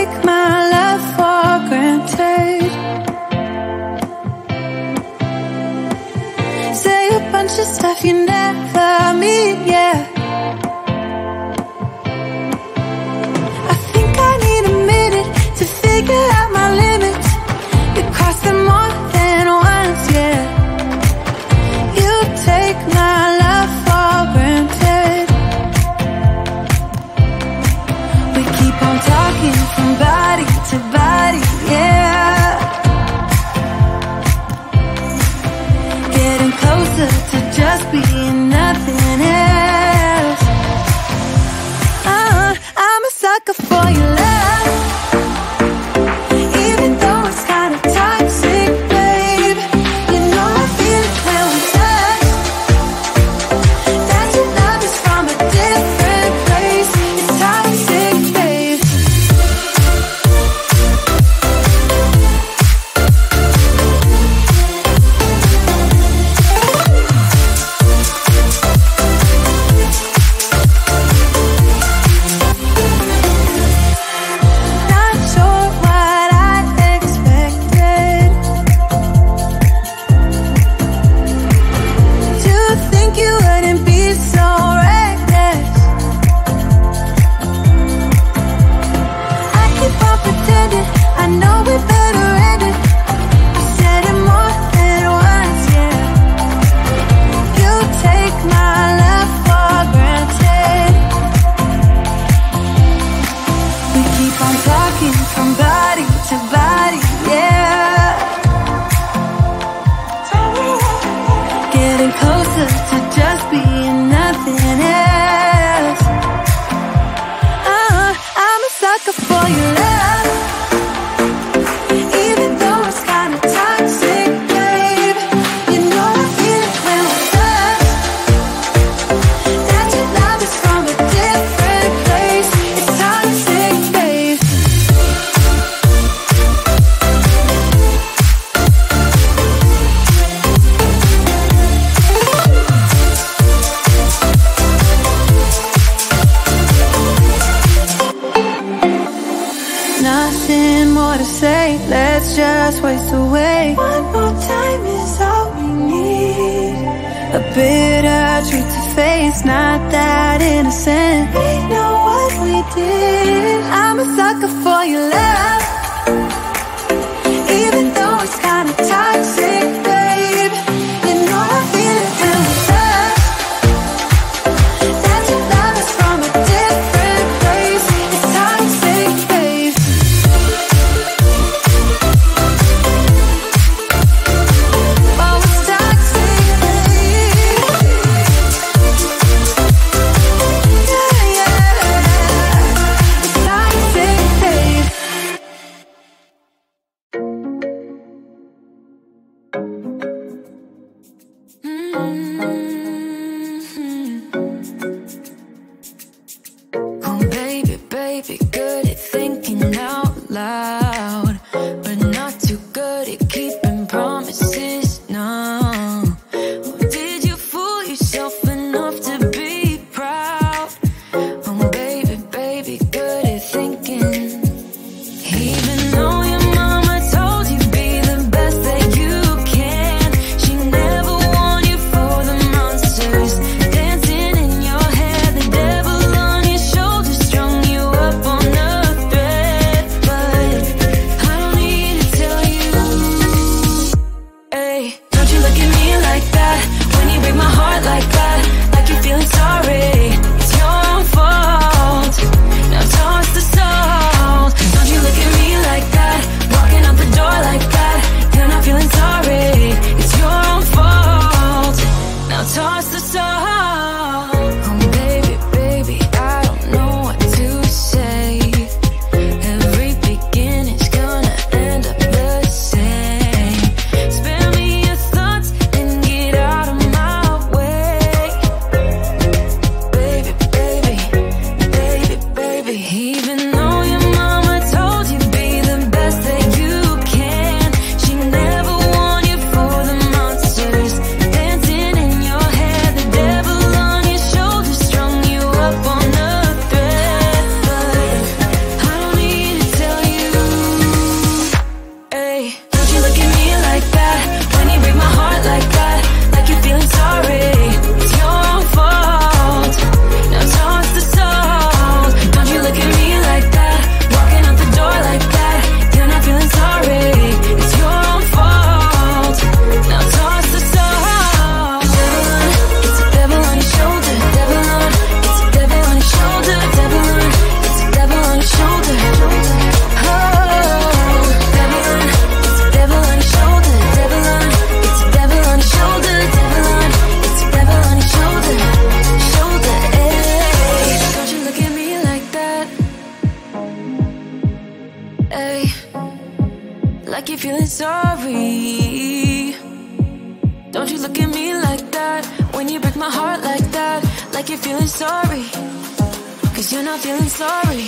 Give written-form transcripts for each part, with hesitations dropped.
take my love for granted. Say a bunch of stuff you never mean, yeah. I think I need a minute to figure out my limits. You cross them more than once, yeah. You take my love for granted. We keep on talking from body to body, yeah. Getting closer to just being nothing else. I'm a sucker for your love. Even though it's kind of toxic, babe. You know I feel it when we touch. That your love is from a different place. It's toxic, babe. Not sure what I expected. To think you wouldn't be so reckless. I keep on pretending I know we better end it. I said it more than once, yeah. You take my love for granted. We keep on talking from body to body, yeah. Getting closer to just being nothing else. I'm a sucker for your love. Even though it's kind of toxic, babe. You know I feel it when we touch. That your love is from a different place. It's toxic, babe. Nothing more to say, let's just waste away. One more time is all we need. A bitter truth to face, not that innocent. We know what we did. I'm a sucker for your love. Even though it's kind of toxic, babe. You know I feel it when we touch. That your love is from a different place. It's toxic, babe. Oh, it's toxic, babe. Yeah, yeah. It's toxic, babe. at me like that, when you break my heart like that, like you're feeling sorry, cause you're not feeling sorry.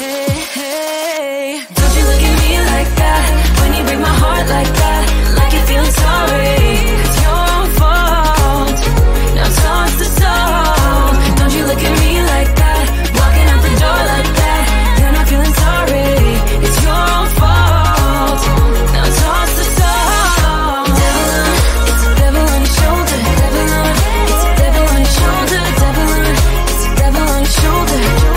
Hey, hey, don't you look at me like that, when you break my heart like that, like you're feeling sorry, it's your own fault, now time's to solve. Don't you look at me like that, walking out the door like that, you're not feeling sorry, it's your own fault, now time's to solve. Devil on, it's a devil on your shoulder. Devil on, it's a devil on your shoulder. Devil on, it's a devil on your shoulder.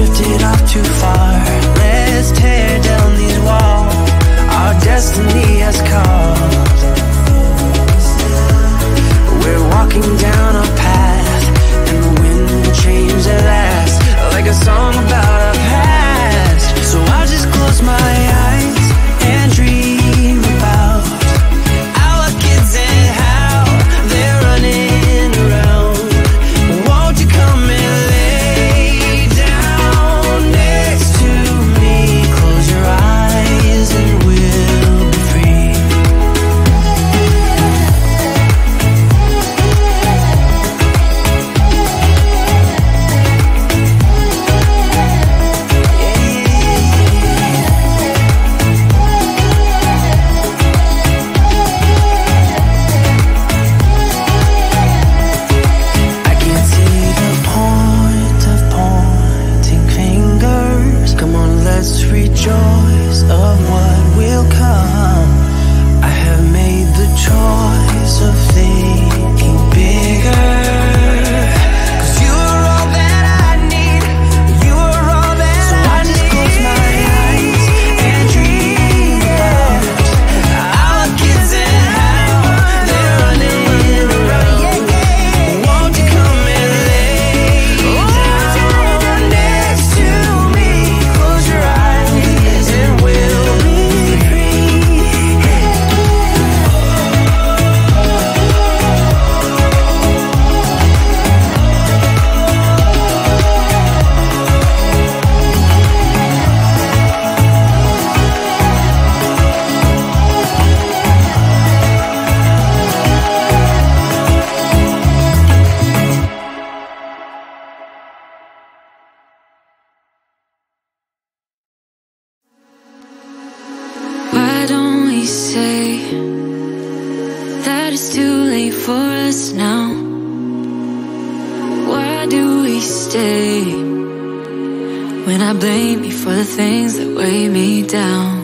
Drifted off too far. Let's tear down these walls. Our destiny has called. We're walking down a path, and the wind will change at last, like a song about our past. So I just close my eyes and dream about our kids and how they're running around. Won't you come and blame me for the things that weigh me down?